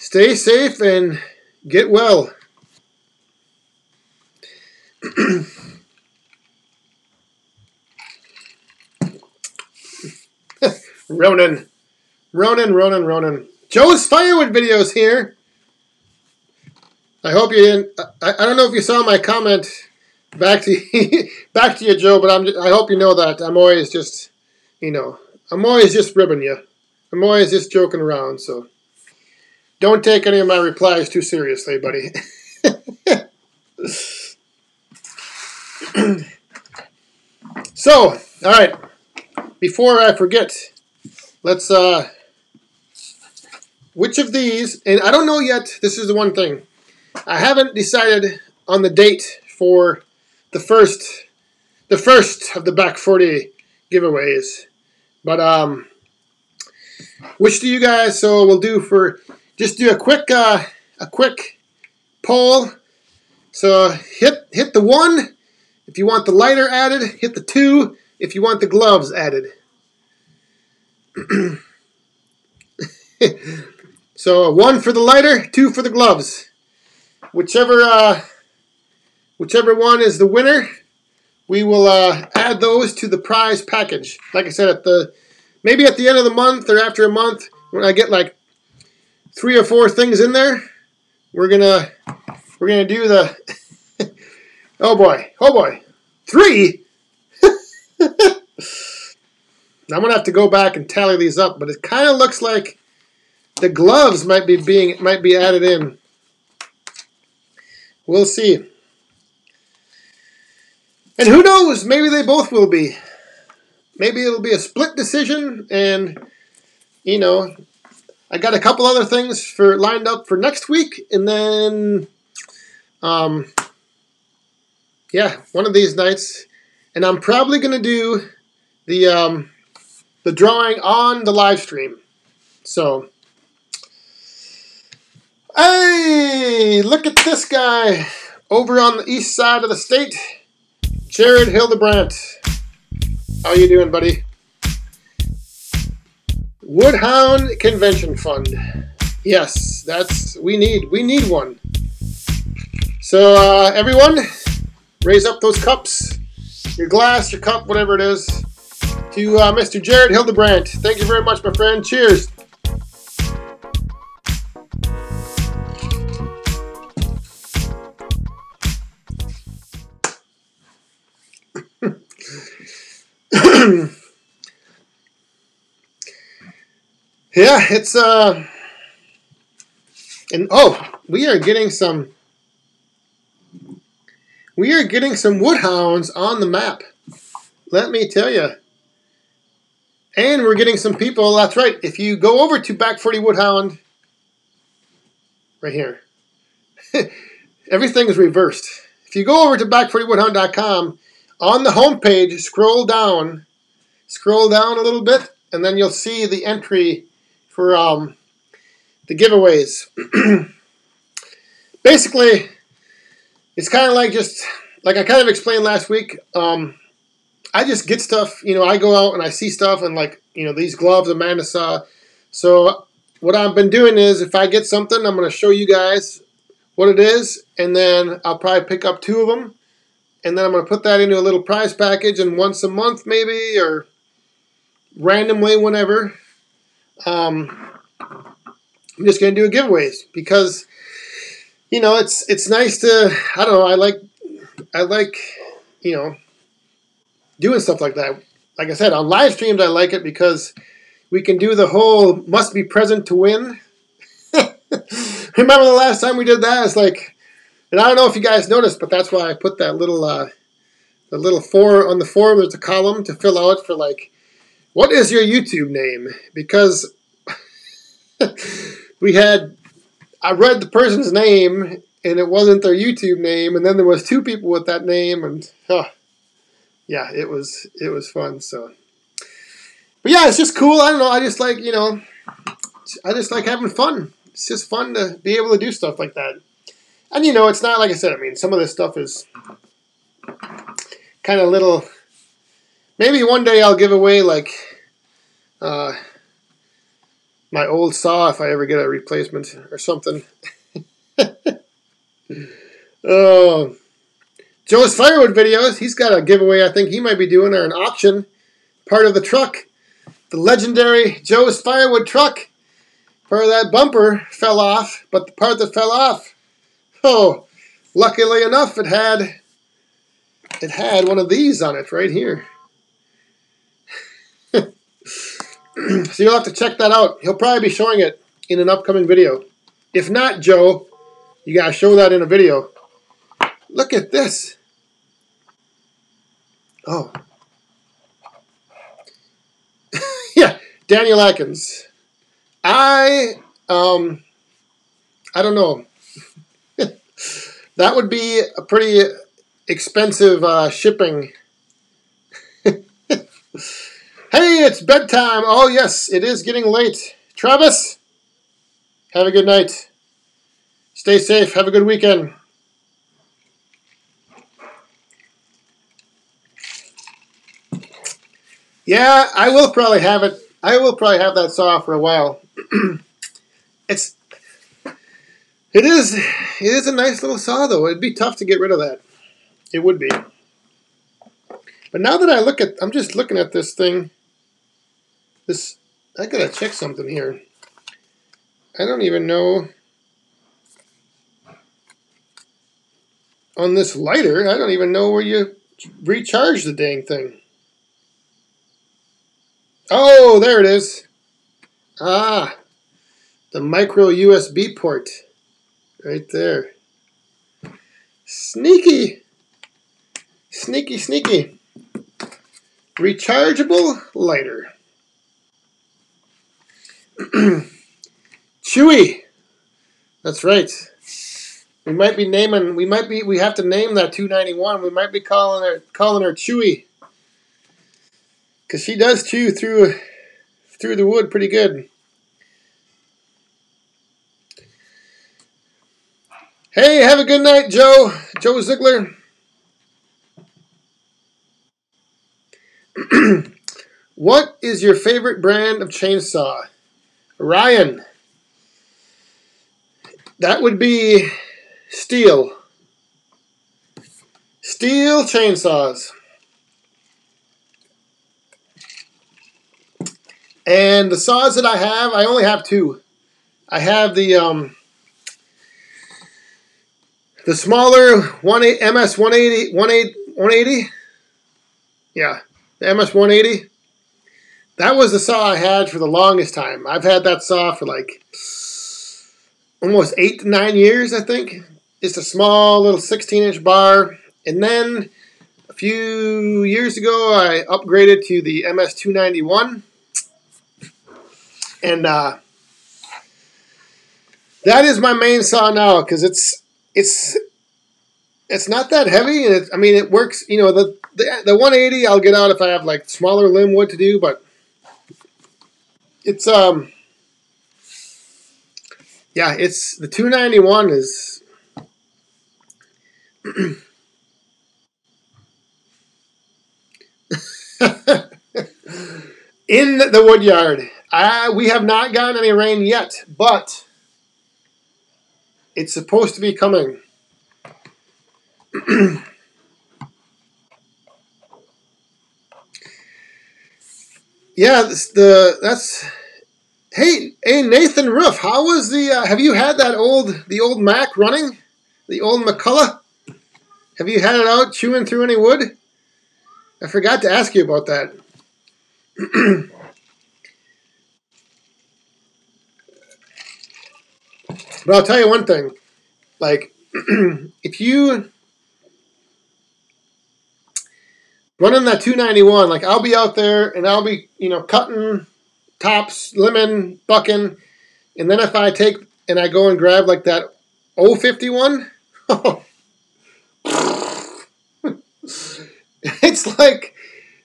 Stay safe and get well. Ronan. Ronan, Ronan, Ronan. Joe's Firewood videos here. I hope you didn't. I, I don't know if you saw my comment back to you, back to you, Joe, but I'm just, I hope you know that. I'm always just, you know, I'm always just ribbing you. I'm always just joking around, so don't take any of my replies too seriously, buddy. So, all right. Before I forget, let's, uh, which of these, and I don't know yet, this is the one thing. I haven't decided on the date for the first, the first of the Back forty giveaways, but, um, which do you guys, so we'll do for, just do a quick, uh, a quick poll. So hit, hit the one if you want the lighter added, hit the two if you want the gloves added. So one for the lighter, two for the gloves. Whichever uh, whichever one is the winner, we will uh, add those to the prize package. Like I said, at the maybe at the end of the month or after a month, when I get like three or four things in there, we're gonna we're gonna do the oh boy, oh boy, three. I'm gonna have to go back and tally these up, but it kind of looks like the gloves might be being might be added in. We'll see. And who knows? Maybe they both will be. Maybe it'll be a split decision, and you know, I got a couple other things for lined up for next week, and then, um, yeah, one of these nights. And I'm probably going to do the um, the drawing on the live stream. So, hey, look at this guy over on the east side of the state, Jared Hildebrandt. How you doing, buddy? Woodhound Convention Fund. Yes, that's we need. We need one. So uh, everyone, raise up those cups. Your glass, your cup, whatever it is, to uh, Mister Jared Hildebrandt. Thank you very much, my friend. Cheers. Yeah, it's, uh, and oh, we are getting some. We are getting some woodhounds on the map, let me tell you. And we're getting some people, that's right, if you go over to Back forty Woodhound, right here, everything is reversed. If you go over to Back forty Woodhound dot com, on the home page, scroll down, scroll down a little bit, and then you'll see the entry for um, the giveaways. Basically, it's kind of like just, like I kind of explained last week, um, I just get stuff, you know, I go out and I see stuff, and like, you know, these gloves Amanda saw. So what I've been doing is, if I get something, I'm going to show you guys what it is, and then I'll probably pick up two of them, and then I'm going to put that into a little prize package, and once a month maybe, or randomly whenever, um, I'm just going to do giveaways, because, you know, it's it's nice to, I don't know, I like, I like, you know, doing stuff like that. Like I said, on live streams, I like it because we can do the whole must be present to win. Remember the last time we did that? It's like, and I don't know if you guys noticed, but that's why I put that little, uh, the little four on the forum. There's a column to fill out for like, what is your YouTube name? Because we had, I read the person's name and it wasn't their YouTube name, and then there was two people with that name, and huh. Yeah, it was it was fun. So, but yeah, it's just cool. I don't know. I just like, you know, I just like having fun. It's just fun to be able to do stuff like that. And you know, it's not, like I said, I mean, some of this stuff is kind of little. Maybe one day I'll give away like uh, my old saw if I ever get a replacement or something. Oh. Joe's Firewood videos, he's got a giveaway I think he might be doing, or an auction, part of the truck. The legendary Joe's Firewood truck. Part of that bumper fell off, but the part that fell off, oh, luckily enough, it had, it had one of these on it right here. So you'll have to check that out. He'll probably be showing it in an upcoming video. If not, Joe, you gotta show that in a video. Look at this. Oh. Yeah, Daniel Atkins. I, um, I don't know. That would be a pretty expensive uh, shipping. Hey, it's bedtime. Oh, yes, it is getting late. Travis, have a good night. Stay safe. Have a good weekend. Yeah, I will probably have it. I will probably have that saw for a while. it's, it is, it is a nice little saw though. It'd be tough to get rid of that. It would be. But now that I look at, I'm just looking at this thing. This, I gotta check something here. I don't even know. On this lighter, I don't even know where you recharge the dang thing. Oh, there it is. Ah, the micro U S B port right there. Sneaky, sneaky, sneaky. Rechargeable lighter. Chewy. That's right. We might be naming, we might be, we have to name that two ninety-one. We might be calling her, calling her Chewy. Because she does chew through through the wood pretty good. Hey, have a good night, Joe. Joe Ziegler. What is your favorite brand of chainsaw? Ryan. That would be Stihl. Stihl chainsaws. And the saws that I have, I only have two. I have the um, the smaller one eight, M S one eighty, one eight, one eighty. Yeah, the M S one eighty. That was the saw I had for the longest time. I've had that saw for like almost eight to nine years, I think. It's a small little sixteen inch bar. And then a few years ago, I upgraded to the M S two ninety-one. And uh, that is my main saw now, because it's it's it's not that heavy, and it, I mean it works. You know, the, the the one eighty I'll get out if I have like smaller limb wood to do, but it's um yeah, it's the two ninety-one is. In the wood yard, I, we have not gotten any rain yet, but it's supposed to be coming. Yeah, this, the that's. Hey, hey, Nathan Roof, how was the? Uh, have you had that old the old Mac running, the old McCullough? Have you had it out chewing through any wood? I forgot to ask you about that. But I'll tell you one thing, like if you running that two ninety-one, like I'll be out there and I'll be, you know, cutting tops, lemon, bucking, and then if I take and I go and grab like that oh fifty-one, it's like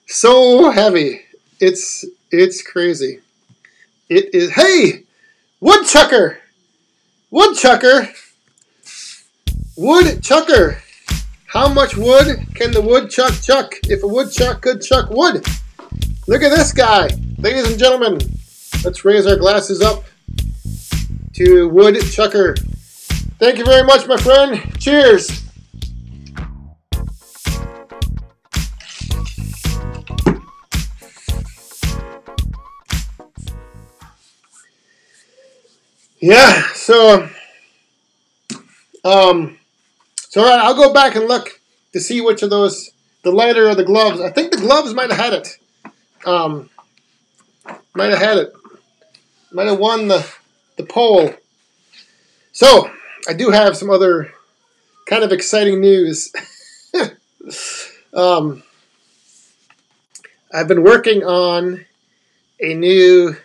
so heavy. It's it's crazy. It is. Hey, woodchucker, woodchucker, woodchucker. How much wood can the woodchuck chuck? If a woodchuck could chuck wood, look at this guy, ladies and gentlemen. Let's raise our glasses up to woodchucker. Thank you very much, my friend. Cheers. Yeah, so, um, so all right, I'll go back and look to see which of those, the lighter or the gloves. I think the gloves might have had it. Um, might have had it. Might have won the, the poll. So, I do have some other kind of exciting news. um, I've been working on a new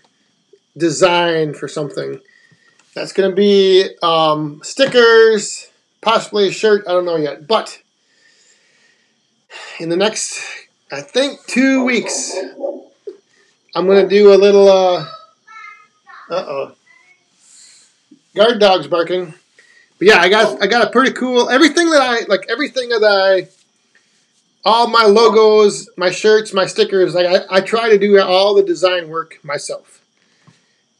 design for something. That's going to be um, stickers, possibly a shirt. I don't know yet. But in the next, I think, two weeks, I'm going to do a little, uh, uh-oh, guard dogs barking. But yeah, I got I got a pretty cool, everything that I, like everything that I, all my logos, my shirts, my stickers, like I, I try to do all the design work myself.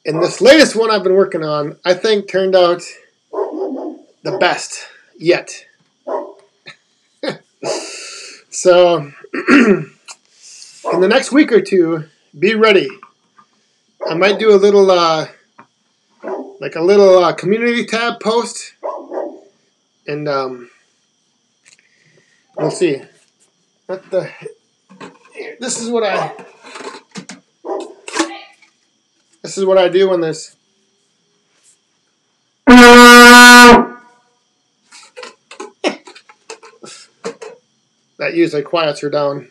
And this latest one I've been working on, I think, turned out the best yet. So, in the next week or two, be ready. I might do a little, uh, like a little uh, community tab post. And um, we'll see. What the, here, this is what I... This is what I do when there's... That usually quiets her down.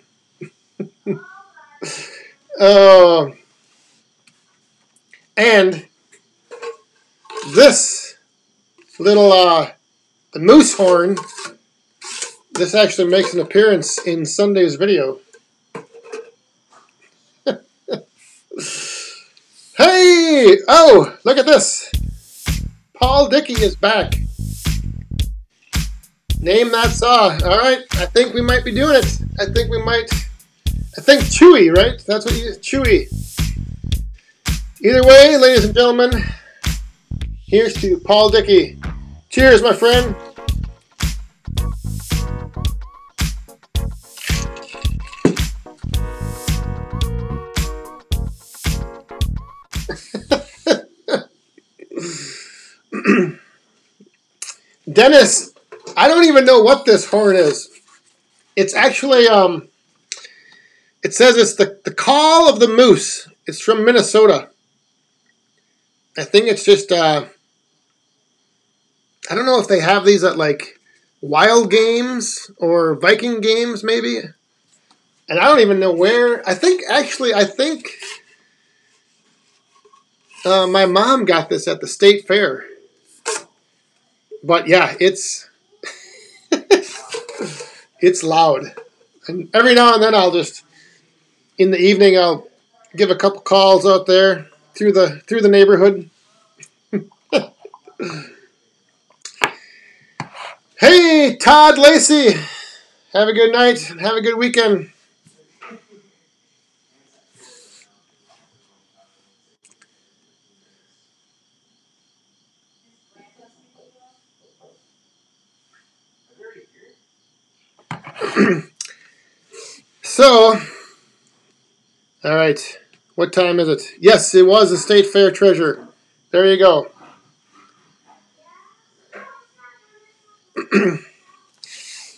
uh, and this little uh, the moose horn, this actually makes an appearance in Sunday's video. Hey! Oh, look at this. Paul Dickey is back. Name that saw. All right, I think we might be doing it. I think we might. I think Chewy, right? That's what you Chewy. Either way, ladies and gentlemen, here's to Paul Dickey. Cheers, my friend. Dennis, I don't even know what this horn is. It's actually, um, it says it's the, the call of the moose. It's from Minnesota. I think it's just, uh, I don't know if they have these at like wild games or Viking games maybe. And I don't even know where. I think actually, I think uh, my mom got this at the state fair. But yeah, it's it's loud, and every now and then I'll just in the evening I'll give a couple calls out there through the through the neighborhood. Hey, Todd Lacey, have a good night and have a good weekend. So, all right, what time is it? Yes, it was a state fair treasure. There you go.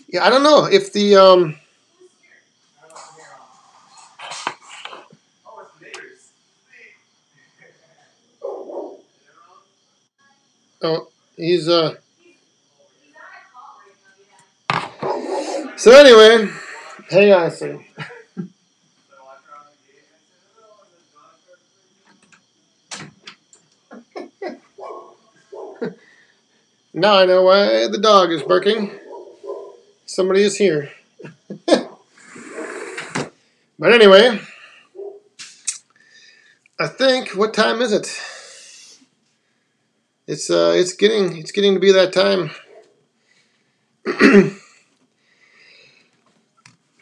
Yeah, I don't know if the um, oh, he's uh. So anyway, hang on a second. Now I know why the dog is barking. Somebody is here. But anyway, I think, what time is it? It's uh, it's getting it's getting to be that time.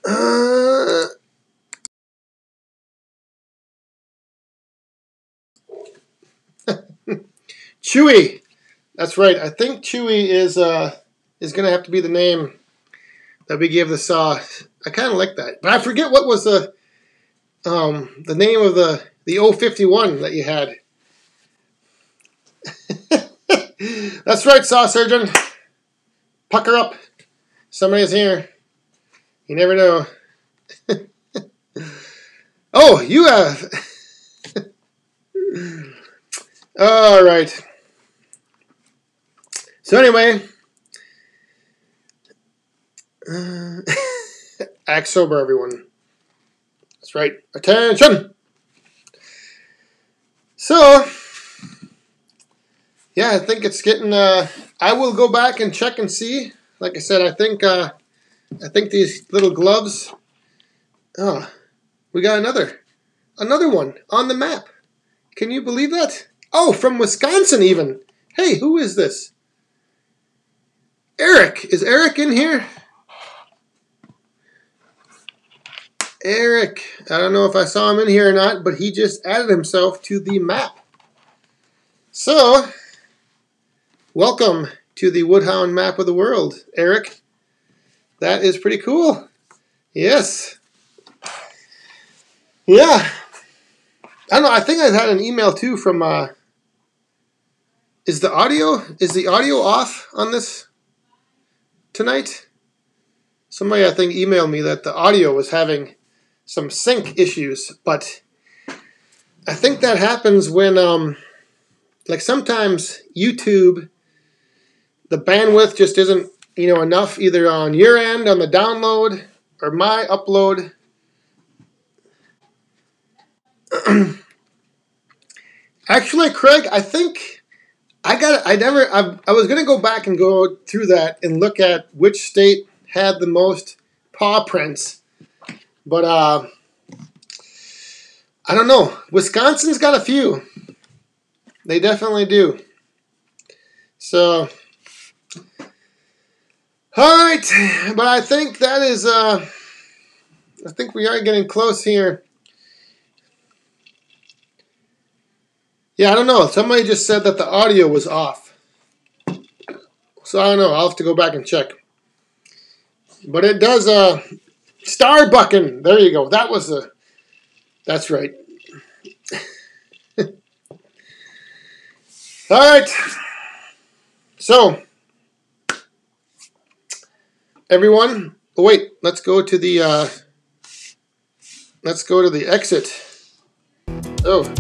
uh, Chewy. That's right. I think Chewy is uh, is going to have to be the name that we gave the saw. I kind of like that, but I forget what was the um, the name of the the oh fifty-one that you had. That's right, saw surgeon. Pucker up. Somebody's here. You never know. Oh, you have. All right. So anyway, uh, act sober, everyone. That's right. Attention! So, yeah, I think it's getting, uh, I will go back and check and see. Like I said, I think, uh, I think these little gloves, oh, we got another, another one on the map. Can you believe that? Oh, from Wisconsin even. Hey, who is this? Eric, is Eric in here? Eric, I don't know if I saw him in here or not, but he just added himself to the map. So, welcome to the Woodhound map of the world, Eric. That is pretty cool. Yes. Yeah. I don't know, I think I've had an email too from, uh, is the audio, is the audio off on this? Tonight, somebody I think emailed me that the audio was having some sync issues, but I think that happens when, um, like sometimes YouTube, the bandwidth just isn't, you know, enough either on your end on the download or my upload. Actually, Craig, I think. I got. I never. I, I was gonna go back and go through that and look at which state had the most paw prints, but uh, I don't know. Wisconsin's got a few. They definitely do. So, all right. But I think that is. Uh, I think we are getting close here. Yeah, I don't know. Somebody just said that the audio was off. So I don't know. I'll have to go back and check. But it does, uh, Starbucking. There you go. That was the, that's right. All right. So, everyone, oh, wait, let's go to the, uh, let's go to the exit. Oh.